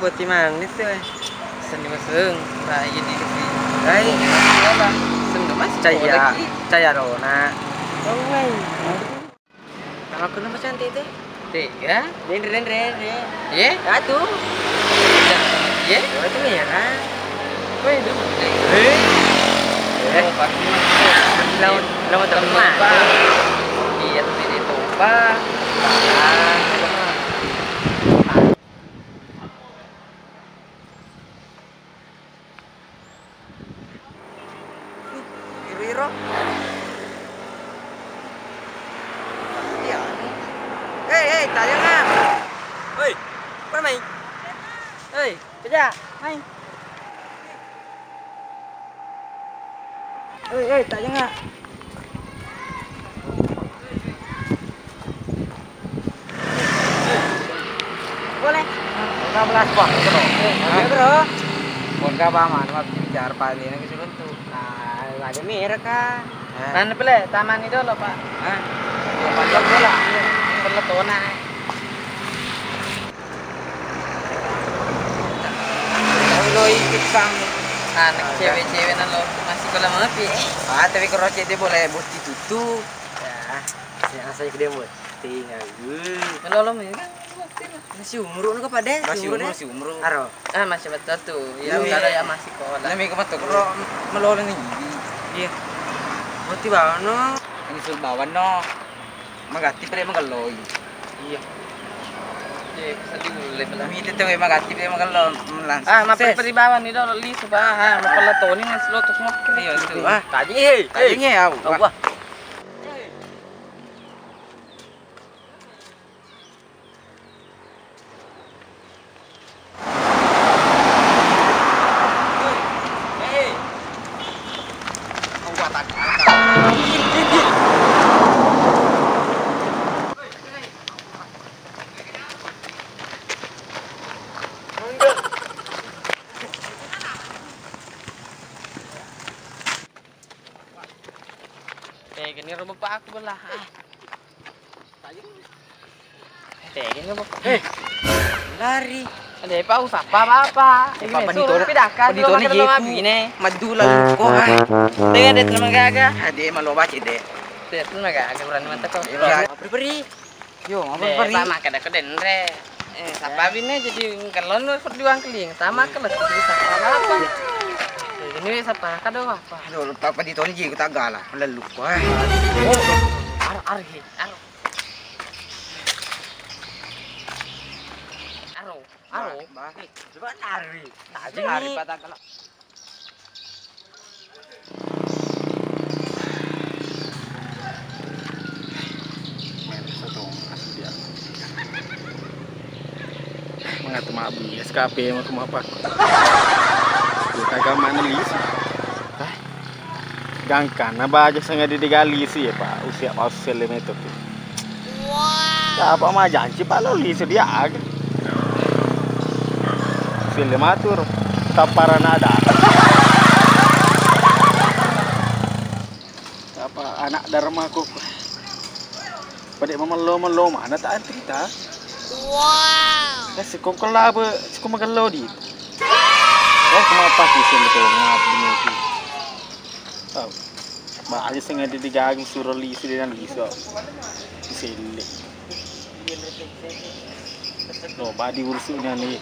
boti manis ya. Seni meseng, nah ini sih. Hai, apa? Sendu mas caya, caya rona. Oh wei. Nama aku nama cantik teh. Tiga, dendren. Ye, satu. Ye, itu ya kan. Wei, itu. Eh. Pasti laut, laut teman. Iya, itu di tumpah. Mana boleh taman itu loh pak? Hah? Panjang bola, perlu tona. Kalau ikut sang anak cewek-cewek nalo masih kolam api. Ah tapi kalau cewek boleh buat ditutup. Ya, jangan saya gede buat tinggal. Melolong ya? Masih umur lu kok pada? Masih umur. Aro? Ah masih betul tuh. Ya kalau ya masih kolam. Lebih kemat tuh kalau melolong ini. Iya. Mati bawa no, menyusul bawa no, magati pere magaloi. Iya. Jadi sedih mulai pelan. Mita tuh magati pere magaloi melangsung. Ah, mampir peri bawa ni dah loli subah. Mampirlah Tony masih lotus mok. Iya itu. Ah, tadinya ya. Wah. Pak usah apa-apa. Suruh pindahkan dulu makan lo ngabi ini. Madu lalu kok. Dengan dia terima gagah. Dia malu baca deh. Dia terima gagah berani mata kok. Beri-beri. Yo, beri-beri. Sama kada keden re. Sapa bine jadi kalau lu berjuang keling. Sama kelas bisa apa-apa. Ini sapa kada apa. Aduh lupa Pak Ditoni ji kutaga lah. Leluk wah. Ar. Halo, Mbak. Coba nari. Nari patah kalau. Mengatur mabu SKP mau ke apa? Kita kemana lisi? Hah? Gangkan, apa aja sengaja digali sih ya Pak? Usia pas selemeter tu. Wah. Apa mah janji Pak lo lisi dia agak. Lematur taparan ada apa anak dharma kok pada memelo mana tak cerita wow dah sekong kelah be sekong magelo di eh kenapa sih betul ngapi itu tahu bah aja sengaja dijaga suruh lisi dan liso sile lo badi urusannya nih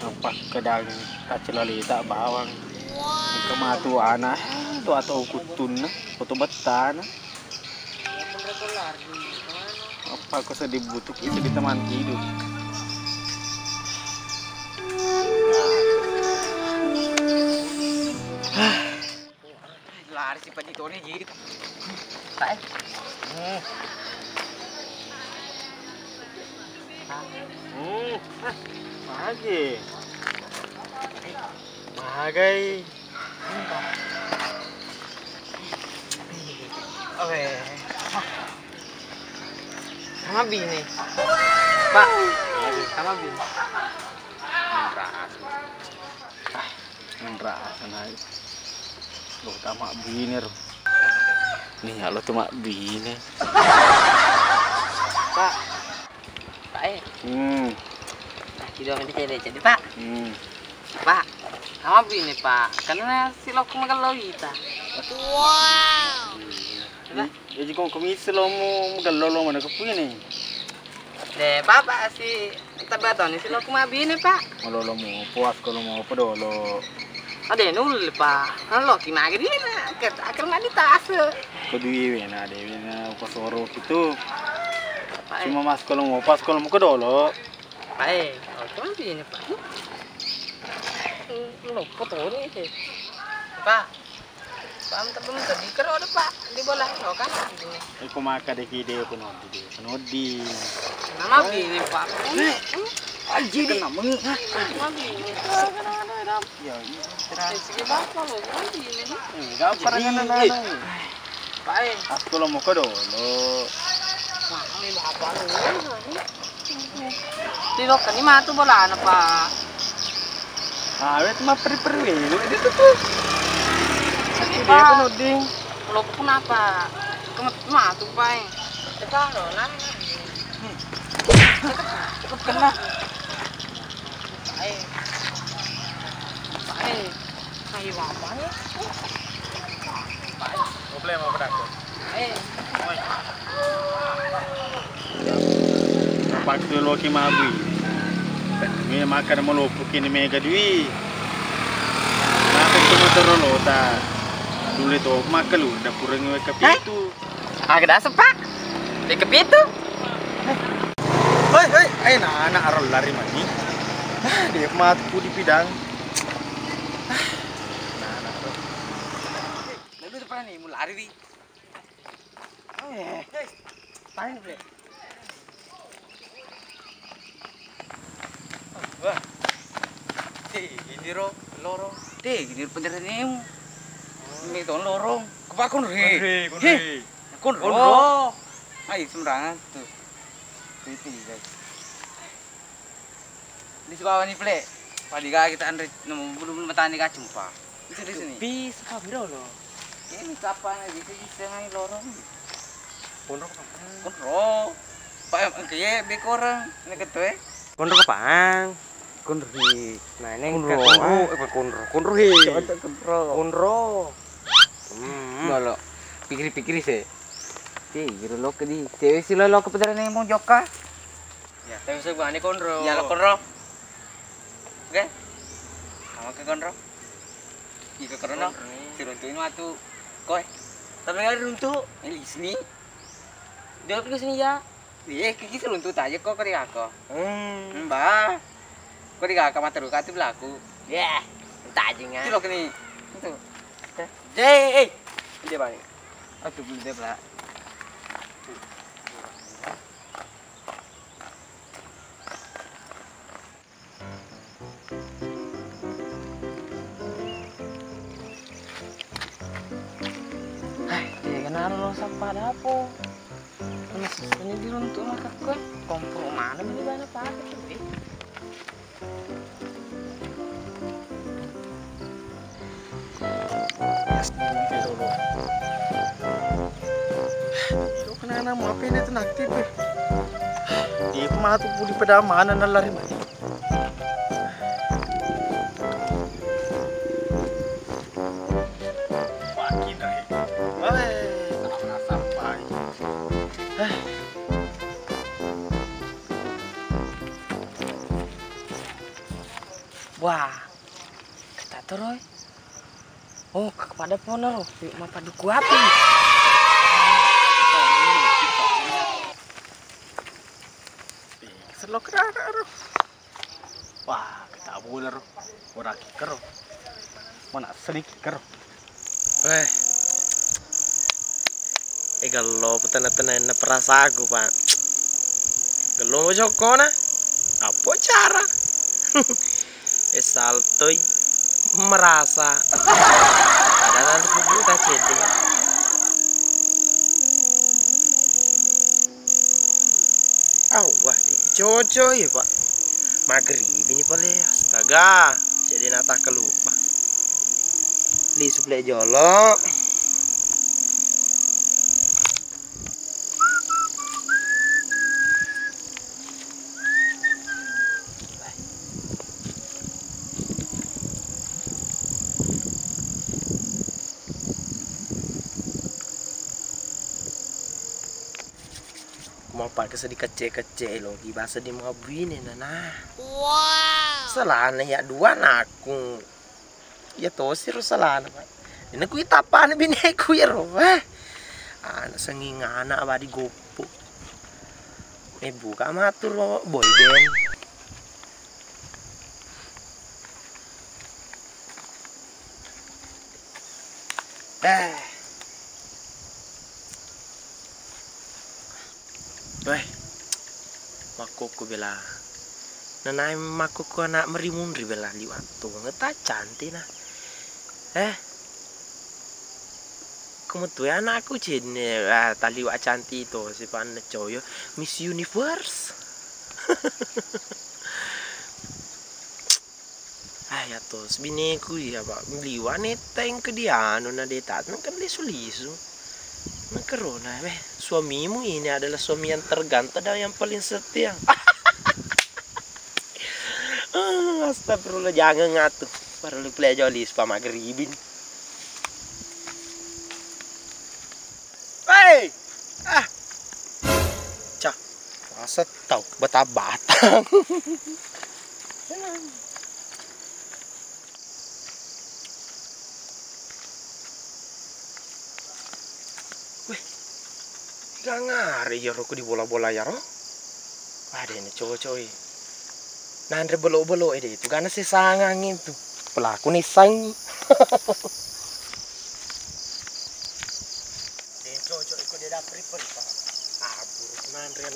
nampak kedang kacelali tak bawang kematu anak tu atau kutun atau betan apa kau sedih butuh itu di teman hidup lari si Petitone jadi tak pagi, bagai. Okay, sama bini, Pak, sama bini. Merasa naik. Lo tak mak bini, nih kalau tu mak bini, Pak. Pak ya. Nah, kita ini jadi Pak. Pak, sama ini Pak, karena si lokum kalau kita. Wow. Jadi kau komisi lo mau kalau lo mana kepunya nih? Deh Pak si tabatoni si lokum abis nih Pak. Kalau lo mau puas kalau mau pedo lo. Ada nul Pak, kalau kita gini na, akhirnya di tas. Kedua na, deh na pas orok itu. Cuma mas kalau mau pas kalau mau kedo lo. Baik, kalau ini Pak. Lupa tuh nih sih Pak, paham tapi nggak dikerode Pak di bola lo kan ini aku makan dekide penodi nama bini Pak aji deh nama bini ya segi bapak lo kan bini nggak pernah nanya Pak aku lo mau kado lo ini bapak lo di lo kan ini mah tuh bola Pak. Awet mah peri-peri itu tuh. Sakit dia kan uding. Kalau pun apa? Kemet mah tuh paling. Kita loh lah. Cukup kena. Ayo. Ayo apa ya? Problem apa berarti? Ayo. Pakai loki mabui. Ini makan melopuk ini mega duit. Makan cuma terolota. Dulu itu makan lu dapur ngewe ke pintu. Agak dasar Pak. Di ke pintu. Hei, ayo anak arol lari mani. Dia matiku di bidang. Nah, anak arol. Lalu depan nih mau lari di. Paling boleh. Wah, giniro lorong. Giniro penjara nemu. Ini tuh lorong. Kepakun re. Konro. Ayo semrangan tuh. Piti guys. Di bawah ni plek. Padiga kita andre nemu belum matani kacung Pak. Itu di sini. Bis kabiro lo. Ini sapana gitu iseng lorong. Konro. Konro. Pak kayak bekorang nek ketue. Konro kepang. Konruhi, nah ini konruhi, konro, kalau pikir-pikir sih, kira lo ke di, cewek sih lo ke pedalaman yang mau joka, ya tapi sebuah ini konro, ya lo konro, oke, kamu ke konro, jika konro, si runtuin waktu, koi, tapi nggak ada runtuh, ini sini, dia ke sini ya, iya kiki runtuh aja kok kiri aku, mbak. Kau tidak akan mati luka itu berlaku. Ya, entah aja nggak. Itu loh kini. Itu. Jei, dia balik. Aduh, belum dia belak. Hai, dia kenal lo sampah dapur. Masih ini diruntuk maka kau kompor mana beli mana pakai tu? Lo kenapa mau apa ini tenang tipe? Di pematu budi pedamanan lari mati. Pagi naik, hei, tak sampai. Wah, kita terus. Oh, kepada ponor, yuk mau padu kuatin. Selok raro. Wah, kita boleh roh, orang kikar roh, mana sering kikar roh. Kalau petana-petana perasa aku Pak. Kalau mau jokona, apa cara? Saltoi. Merasa ada nanti kita jadi wah jojo ya Pak magrib ini paling astaga jadi nata kelupa di suplai jolo Mopar kasi di kece-kece logi basa di mga buwinin na na. Wow! Salana ya dua na akong ya to si Rosalana ba. Nakuita pa na binay ko ya ro ba. Ana sa ngingana ba di gopo. May buka matur boy den. Weh, makoko bela. Nanay makoko anak merimunri bela liwat tuh ngeta cantik nah. Kemudian anakku jene tali wak cantik itu si Panna Coyo Miss Universe. Ay atos bineku ya ba liwat neteng ke dia nona detat kan lisu-lisu. Corona, suamimu ini adalah suami yang tergantung dan yang paling setia. Astagfirullah, jangan ngatuh. Baru lu play joli spa magribin. Hei! Ah. Cak, masa tau bata-batang. Ngare ya roku di bola-bola ya ro. Ada ini cowok-cowok. Nandre belok-belok ide itu karena si sangangin tuh. Pelaku nih sang. Den cowok itu dia dapat river. Abur nandre.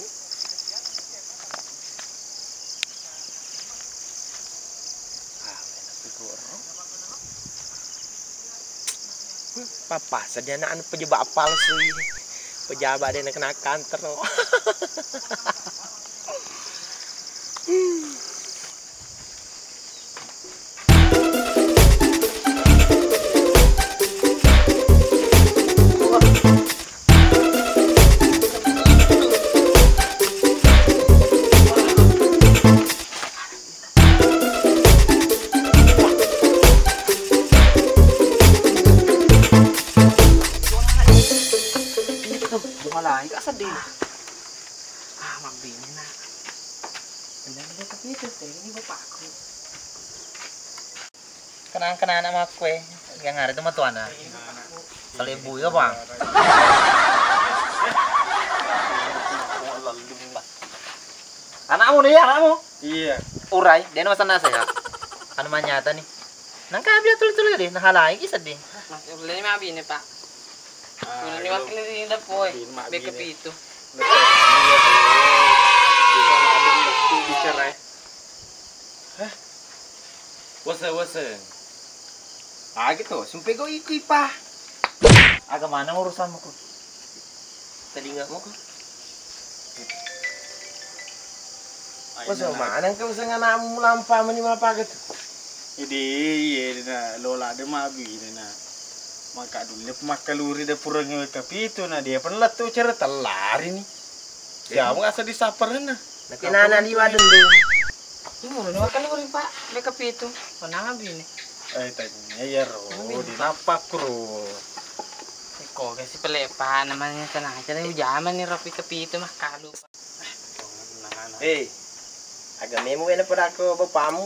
Papa sedianaan penjebak palsu. Pejabat dia nak kena kantor. Kenang-kenang sama kue yang hari itu sama tuan ya? Selibu ya bang? Anakmu nih anakmu? Iya urai, dia nama sana saya anu manyata nih nangka abis tulis-tulis deh, nahalai kisah deh ini mah abis ini pak ini wakil ini dah poy BKP itu bicara ya wasa gitu, sampai kau ikut pa. Agak mana urusanmu kok? Telingamu kok? Masa mana kau bisa nganamu lampah menimal paket? Ide, iya, nak lola ada mabi, nak maka dulu makan luri dah puranya tapi itu nak dia pernah tu cara terlari ni. Siapa nggak sedih saperan nak? Nana di wadon dulu. Ibu nak makan luri pak, mereka itu pernah mabi ni. Tanya ya ro, di napak ro. Kok kasih pelepa namanya tenang aja nih zaman nih rapi kepi itu mah kalu. Agak memu enak pada aku bapamu.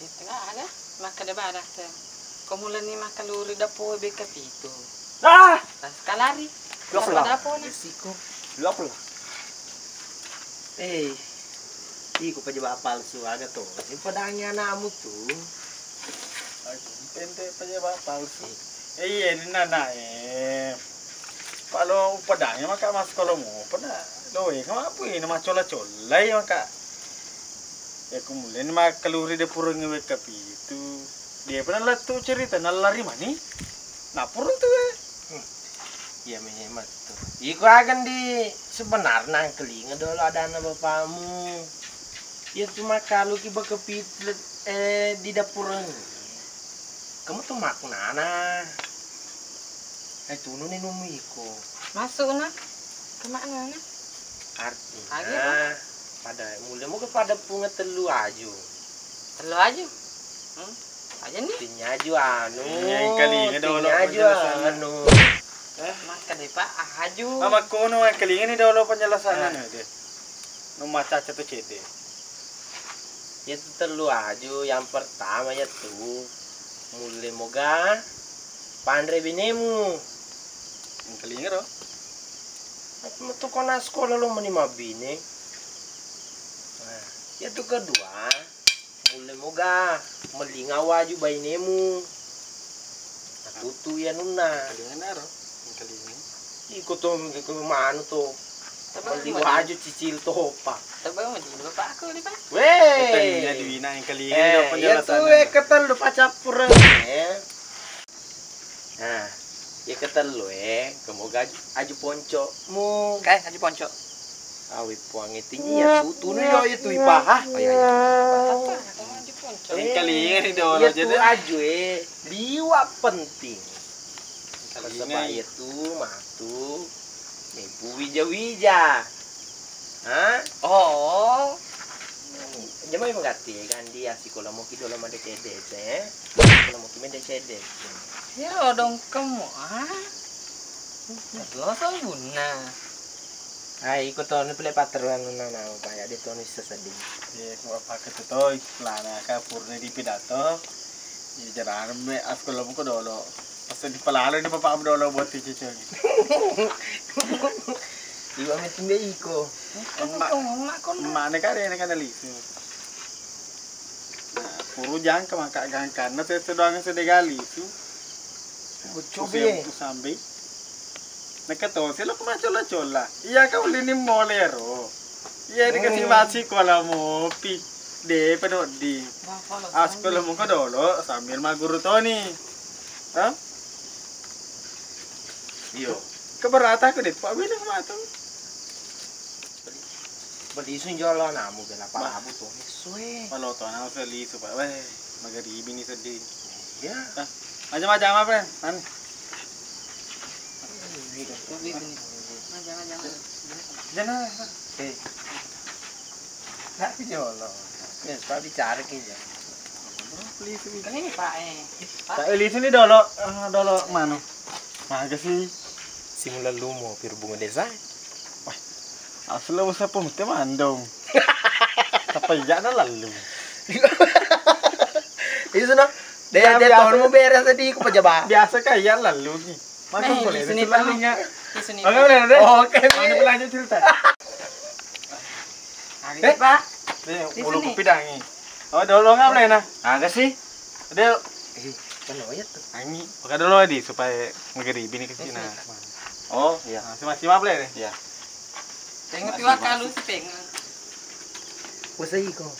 Itu nggak ada, makan ada barang tu. Kamu lagi makan luri dapur BKP itu. Ah, sekalari. Lupa dapur nih. Siku, lupa. Iku pejabat palsu agak tuh. Ini pedangnya anakmu tuh. Pente pejabat palsu. Iya ini nana. Kalau pedangnya maka mas kalau mau pedah. Loe kamu apa ini mas cola-colai maka. Ya kemudian mak keluri dia purungnya BKP itu. Dia pernah lihat tuh cerita nalari mani. Napur tuh ya memang tuh. Iku akan di sebenarnya kelinga dulu ada anak bapamu. Ya cuma kalau kita kepitlet di dapur kamu tuh makna nah itu nuni numiku masuk nak kemana nak artinya pada mulai mau kepada punga telu aju aja nih tinjaju anu tinjaju anu Mas Kadipa ahaju. Amat kuno yang kelingan ini dulu penjelasannya deh. Nomor caca tuh cede. Ya terlalu ahaju. Yang pertama ya tuh mulai moga pandre binemu. Yang kelingan loh. Metu kona sekolah lo menima bine. Nah, ya tuh kedua mulai moga melinga waju binemu. Tutu ya nuna kelingan aro kelingan ikut tuh ke mana tuh beli waju cicil tuh pak tapi mau dulu pak aku nih pak weh tanya duina yang kelingan ya tuh ya ketel lupa capur nah ya ketel lu kemoga aju ponco mu kayak aju ponco awi puangi tinggi ya tutu nih yo itu ipah oh ya kelingan itu aju liwa penting sebab itu matu ibu wija-wija hah oh jangan mengerti kan dia si kalau mau kita lama DCDC kalau mau kita DCDC ya dong kamu ah lo sabuna ay ikut tahun ini pateran nana kayak di tahun ini sesedih ya mau pakai tuh lana kapurnya di pidato di jalan me asko lama kau dolo pas di pelalo ini bapak am dolo buat cicing ibu am tinggal iko mak nekari nekari lisu puru jangka makak gangkan nanti sedoangan sedegali su coba tu sambil nekaton sih lo kemana cola iya kau lini molero iya dikasih masih kalau mau pi de penuh di asko lemu ke dolo sambil maguru Tony hah? Iyo keberatan aku deh, Pak Bina kematu beli isun jolo namu bela Pak Abu tuh suwe kalau tuh namu beli isu Pak weh magari bini sedih iya macam-macam apa ya? Mana? Jangan jangan eh tapi jolo ya, Pak bicara aja. Ini Pak Pak Elis ini dolo dolo mano. Maga sih simula lumo pir bunga desa. Wah. Aslo usah pemute mandong. Tapajana lalu. Itu no. Dia tahun mau beres tadi ku pejaba. Biasa kayak lalu ki. Masuk boleh itu lalunya. Oke, benar. Oke, ini lanjut cerita. Ada Pak bulu kepidangi. Oh, dolo ngam lain ah. Agak sih. Ada peloyet tuh. Angi, pakai dolo di supaya ngeri bini ke Cina. Oh, iya. Masih maaf lah ya. Iya. Tengok tiwa kalu si pengen. Usai kok.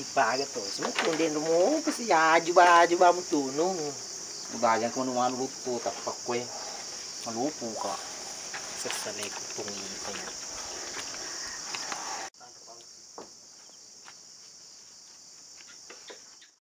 Ipa agak tuh. Semua kunden rumah pasti aju baju bamu tunung. Kebagian kunuan lutut tak pakai. Melupu kok. Seselai kutungi.